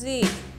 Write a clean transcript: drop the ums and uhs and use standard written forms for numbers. Z.